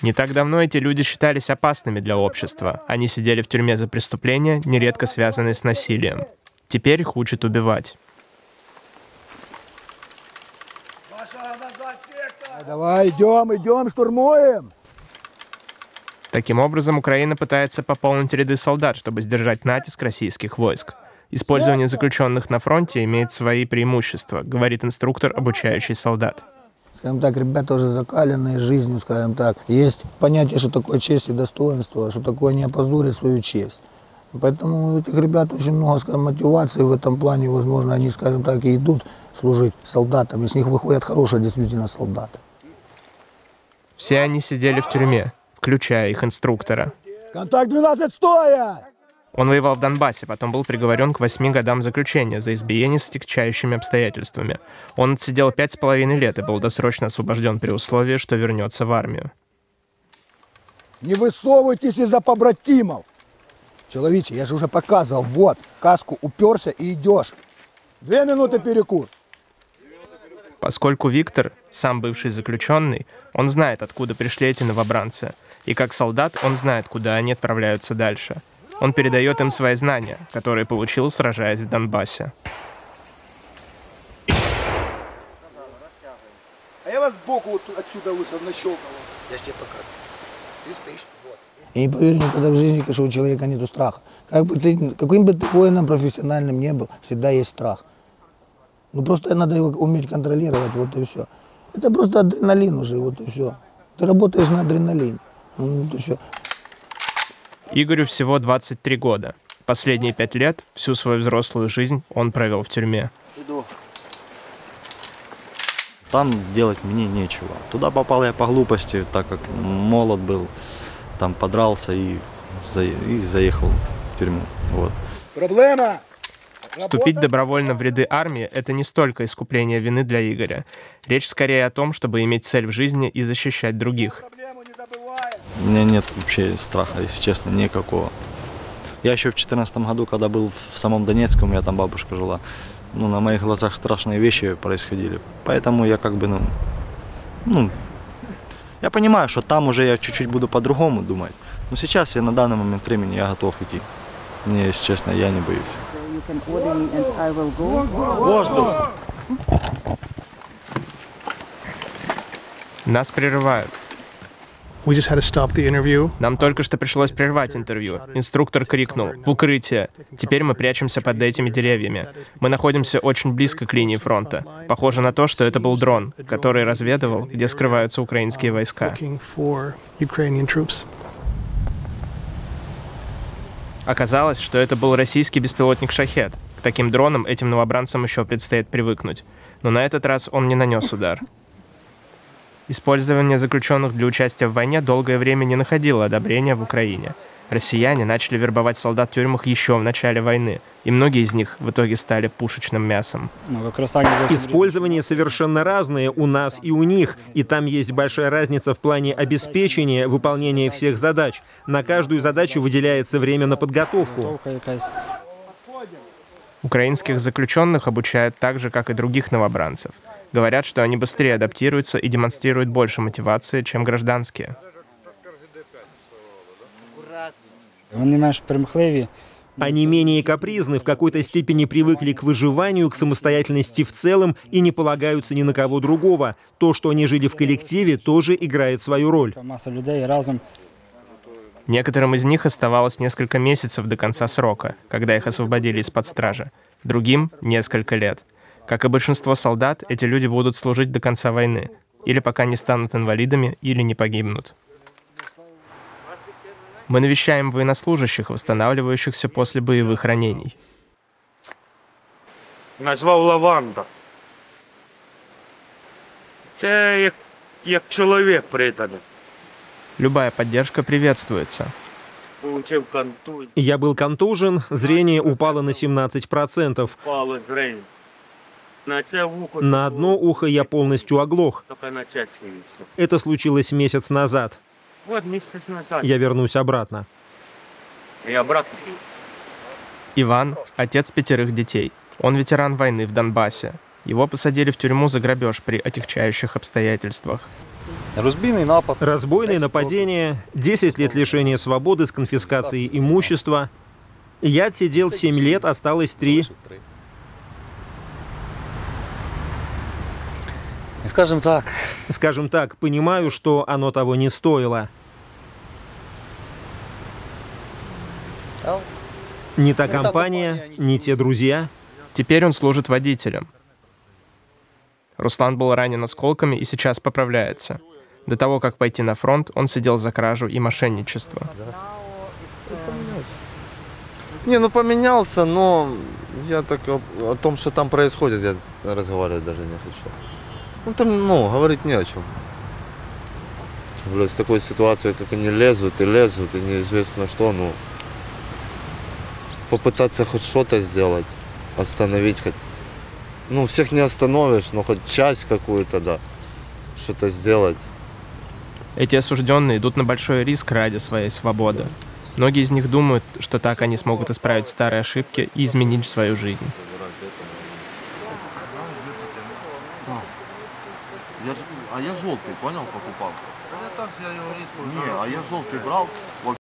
Не так давно эти люди считались опасными для общества. Они сидели в тюрьме за преступления, нередко связанные с насилием. Теперь их учат убивать. Давай, идем, штурмуем! Таким образом, Украина пытается пополнить ряды солдат, чтобы сдержать натиск российских войск. Использование заключенных на фронте имеет свои преимущества, говорит инструктор, обучающий солдат. Скажем так, ребята уже закаленные жизнью, скажем так. Есть понятие, что такое честь и достоинство, что такое не опозорить свою честь. Поэтому у этих ребят очень много, скажем, мотивации в этом плане. Возможно, они, скажем так, и идут служить солдатам. Из них выходят хорошие действительно солдаты. Все они сидели в тюрьме, включая их инструктора. Контакт 12 стоя! Он воевал в Донбассе, потом был приговорен к 8 годам заключения за избиение с стягчающими обстоятельствами. Он отсидел 5,5 лет и был досрочно освобожден при условии, что вернется в армию. Не высовывайтесь из-за побратимов! Человече, я же уже показывал, вот, каску уперся и идешь. 2 минуты перекур. Поскольку Виктор сам бывший заключенный, он знает, откуда пришли эти новобранцы. И как солдат он знает, куда они отправляются дальше. Он передает им свои знания, которые получил, сражаясь в Донбассе. А я вас сбоку вот отсюда вышел, нащелкал. Я тебе покажу. Ты стоишь, вот. И не поверь никогда в жизни, что у человека нет страха. Каким бы ты воином профессиональным не был, всегда есть страх. Ну просто надо его уметь контролировать, вот и все. Это просто адреналин уже, вот и все. Ты работаешь на адреналине, вот и все. Игорю всего 23 года. Последние 5 лет, всю свою взрослую жизнь, он провел в тюрьме. Иду. Там делать мне нечего. Туда попал я по глупости, так как молод был. Там подрался и заехал в тюрьму. Вот. Проблема! Вступить добровольно в ряды армии – это не столько искупление вины для Игоря. Речь скорее о том, чтобы иметь цель в жизни и защищать других. У меня нет вообще страха, если честно, никакого. Я еще в 2014 году, когда был в самом Донецке, у меня там бабушка жила, ну, на моих глазах страшные вещи происходили. Поэтому я как бы, я понимаю, что там уже я чуть-чуть буду по-другому думать. Но сейчас я на данный момент времени я готов идти. Мне, если честно, я не боюсь. Воздух! Нас прерывают. Нам только что пришлось прервать интервью. Инструктор крикнул: «В укрытие!» Теперь мы прячемся под этими деревьями. Мы находимся очень близко к линии фронта. Похоже на то, что это был дрон, который разведывал, где скрываются украинские войска. Оказалось, что это был российский беспилотник «Шахед». К таким дронам этим новобранцам еще предстоит привыкнуть. Но на этот раз он не нанес удар. Использование заключенных для участия в войне долгое время не находило одобрения в Украине. Россияне начали вербовать солдат в тюрьмах еще в начале войны, и многие из них в итоге стали пушечным мясом. Использование совершенно разное у нас и у них, и там есть большая разница в плане обеспечения выполнения всех задач. На каждую задачу выделяется время на подготовку. Украинских заключенных обучают так же, как и других новобранцев. Говорят, что они быстрее адаптируются и демонстрируют больше мотивации, чем гражданские. Они менее капризны, в какой-то степени привыкли к выживанию, к самостоятельности в целом и не полагаются ни на кого другого. То, что они жили в коллективе, тоже играет свою роль. Некоторым из них оставалось несколько месяцев до конца срока, когда их освободили из-под стражи. Другим — несколько лет. Как и большинство солдат, эти люди будут служить до конца войны. Или пока не станут инвалидами, или не погибнут. Мы навещаем военнослужащих, восстанавливающихся после боевых ранений. Назвал лаванда. Это как человек преданный. Любая поддержка приветствуется. Я был контужен, зрение упало на 17%. На одно ухо я полностью оглох. Это случилось месяц назад. Я вернусь обратно. Иван – отец 5 детей. Он ветеран войны в Донбассе. Его посадили в тюрьму за грабеж при отягчающих обстоятельствах. Разбойные нападения, 10 лет лишения свободы с конфискацией имущества. Я отсидел 7 лет, осталось 3. Скажем так, понимаю, что оно того не стоило. Не та компания, не те друзья. Теперь он служит водителем. Руслан был ранен осколками и сейчас поправляется. До того, как пойти на фронт, он сидел за кражу и мошенничество. Не, ну поменялся, но я так о том, что там происходит, я разговаривать даже не хочу. Ну там, говорить не о чем. Блядь, с такой ситуацией, как они лезут, и неизвестно что, попытаться хоть что-то сделать, остановить хоть. Ну, всех не остановишь, но хоть часть какую-то, да, что-то сделать. Эти осужденные идут на большой риск ради своей свободы. Многие из них думают, что так они смогут исправить старые ошибки и изменить свою жизнь. А я желтый, понял, покупал? Не, а я желтый брал, вот